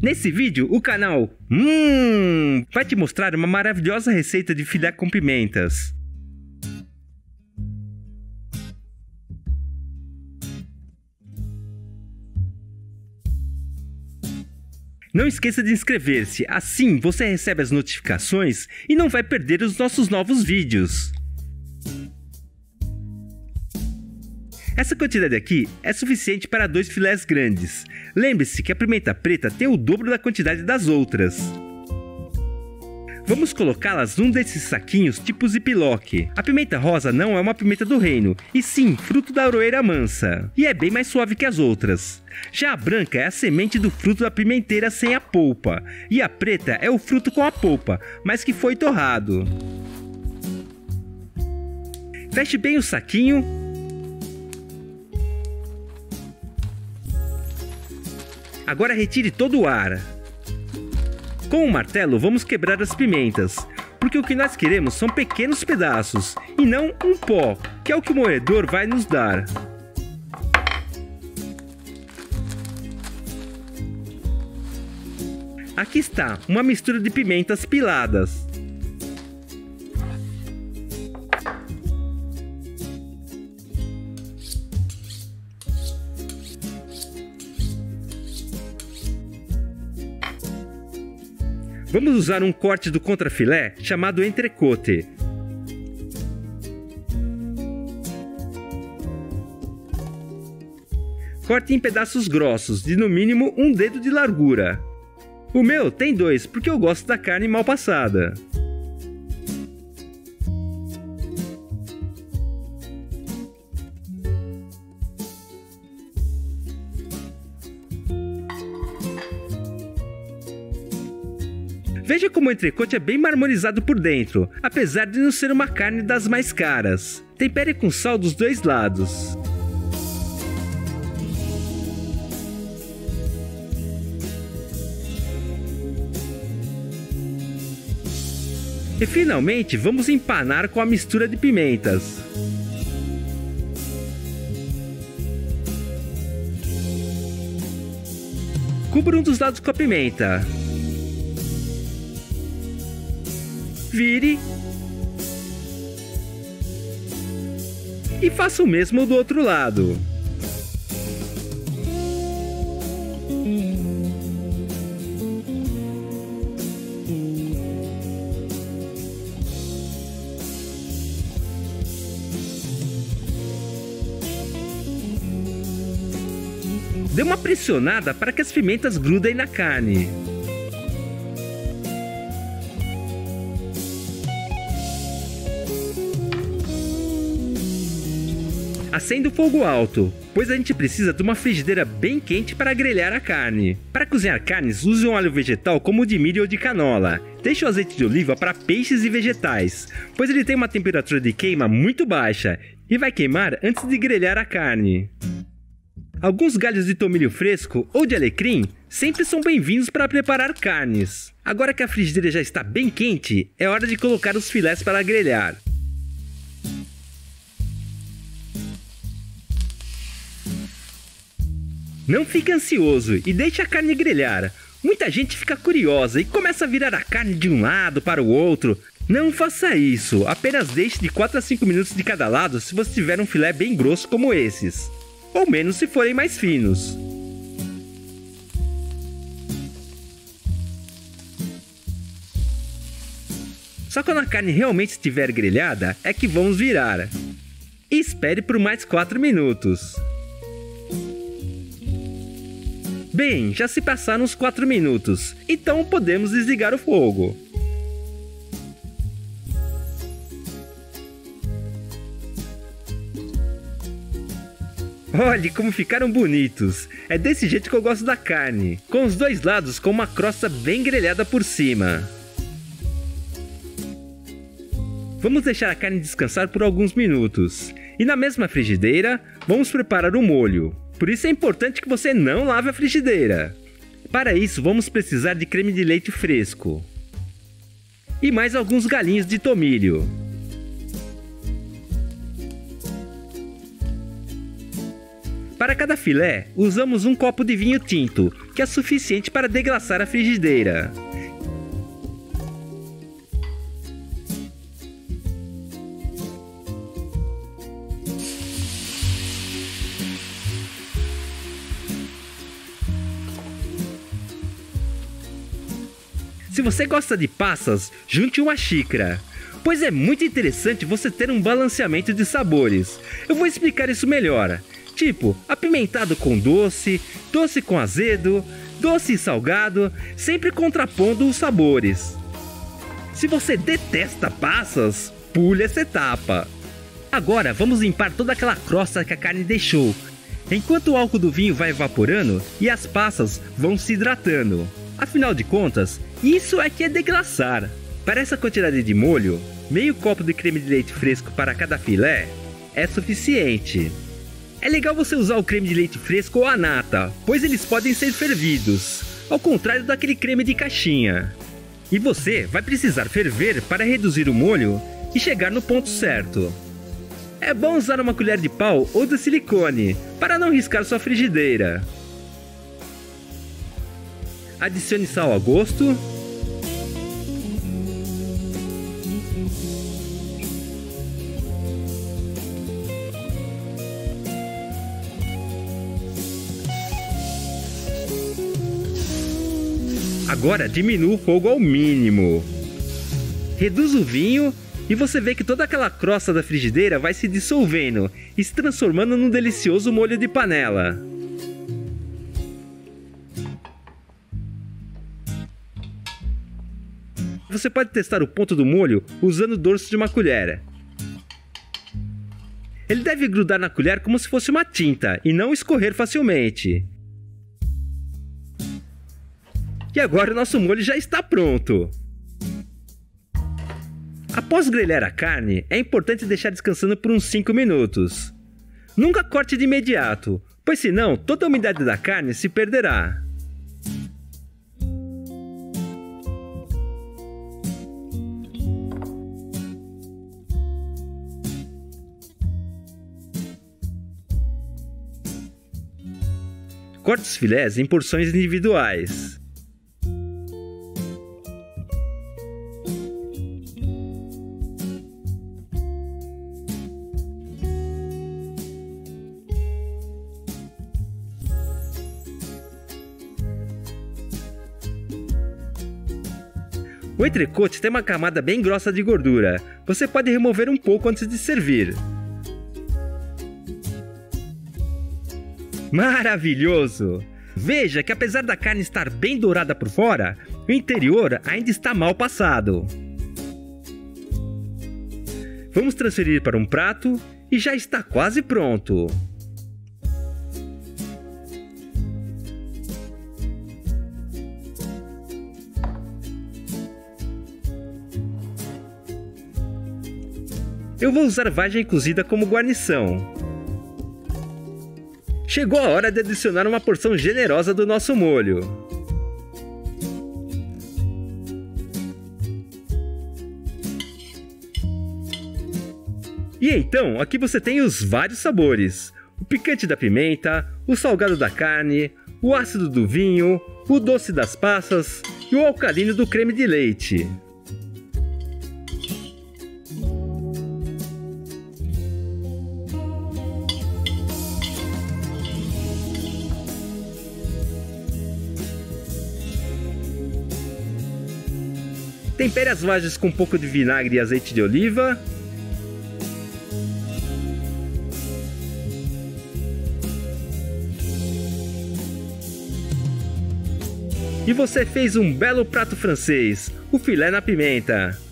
Nesse vídeo, o canal Hum vai te mostrar uma maravilhosa receita de filé com pimentas. Não esqueça de inscrever-se, assim você recebe as notificações e não vai perder os nossos novos vídeos. Essa quantidade aqui é suficiente para 2 filés grandes. Lembre-se que a pimenta preta tem o dobro da quantidade das outras. Vamos colocá-las num desses saquinhos tipo ziploc. A pimenta rosa não é uma pimenta do reino, e sim fruto da aroeira mansa, e é bem mais suave que as outras. Já a branca é a semente do fruto da pimenteira sem a polpa, e a preta é o fruto com a polpa, mas que foi torrado. Feche bem o saquinho. Agora retire todo o ar. Com o martelo vamos quebrar as pimentas, porque o que nós queremos são pequenos pedaços e não um pó, que é o que o moedor vai nos dar. Aqui está uma mistura de pimentas piladas. Vamos usar um corte do contrafilé chamado entrecote. Corte em pedaços grossos, de no mínimo um dedo de largura. O meu tem 2, porque eu gosto da carne mal passada. Veja como o entrecote é bem marmorizado por dentro, apesar de não ser uma carne das mais caras. Tempere com sal dos 2 lados. E finalmente vamos empanar com a mistura de pimentas. Cubra um dos lados com a pimenta. Vire e faça o mesmo do outro lado. Dê uma pressionada para que as pimentas grudem na carne. Acenda o fogo alto, pois a gente precisa de uma frigideira bem quente para grelhar a carne. Para cozinhar carnes, use um óleo vegetal como o de milho ou de canola. Deixe o azeite de oliva para peixes e vegetais, pois ele tem uma temperatura de queima muito baixa e vai queimar antes de grelhar a carne. Alguns galhos de tomilho fresco ou de alecrim sempre são bem-vindos para preparar carnes. Agora que a frigideira já está bem quente, é hora de colocar os filés para grelhar. Não fique ansioso e deixe a carne grelhar. Muita gente fica curiosa e começa a virar a carne de um lado para o outro. Não faça isso, apenas deixe de 4 a 5 minutos de cada lado se você tiver um filé bem grosso como esses, ou menos se forem mais finos. Só quando a carne realmente estiver grelhada é que vamos virar. E espere por mais 4 minutos. Bem, já se passaram uns 4 minutos, então podemos desligar o fogo. Olhe como ficaram bonitos! É desse jeito que eu gosto da carne, com os 2 lados com uma crosta bem grelhada por cima. Vamos deixar a carne descansar por alguns minutos. E na mesma frigideira, vamos preparar o molho. Por isso é importante que você não lave a frigideira. Para isso, vamos precisar de creme de leite fresco. E mais alguns galinhos de tomilho. Para cada filé, usamos um copo de vinho tinto, que é suficiente para deglaçar a frigideira. Se você gosta de passas, junte uma xícara, pois é muito interessante você ter um balanceamento de sabores. Eu vou explicar isso melhor. Tipo, apimentado com doce, doce com azedo, doce e salgado, sempre contrapondo os sabores. Se você detesta passas, pule essa etapa. Agora vamos limpar toda aquela crosta que a carne deixou, enquanto o álcool do vinho vai evaporando e as passas vão se hidratando. Afinal de contas, isso é que é deglaçar. Para essa quantidade de molho, meio copo de creme de leite fresco para cada filé é suficiente. É legal você usar o creme de leite fresco ou a nata, pois eles podem ser fervidos, ao contrário daquele creme de caixinha. E você vai precisar ferver para reduzir o molho e chegar no ponto certo. É bom usar uma colher de pau ou de silicone, para não riscar sua frigideira. Adicione sal a gosto. Agora diminua o fogo ao mínimo. Reduz o vinho e você vê que toda aquela crosta da frigideira vai se dissolvendo e se transformando num delicioso molho de panela. Você pode testar o ponto do molho usando o dorso de uma colher. Ele deve grudar na colher como se fosse uma tinta e não escorrer facilmente. E agora o nosso molho já está pronto. Após grelhar a carne, é importante deixar descansando por uns 5 minutos. Nunca corte de imediato, pois senão toda a umidade da carne se perderá. Corte os filés em porções individuais. O entrecote tem uma camada bem grossa de gordura. Você pode remover um pouco antes de servir. Maravilhoso! Veja que apesar da carne estar bem dourada por fora, o interior ainda está mal passado. Vamos transferir para um prato e já está quase pronto. Eu vou usar vagem cozida como guarnição. Chegou a hora de adicionar uma porção generosa do nosso molho. E então, aqui você tem os vários sabores: o picante da pimenta, o salgado da carne, o ácido do vinho, o doce das passas e o alcalino do creme de leite. Tempere as vagens com um pouco de vinagre e azeite de oliva. E você fez um belo prato francês, o filé na pimenta.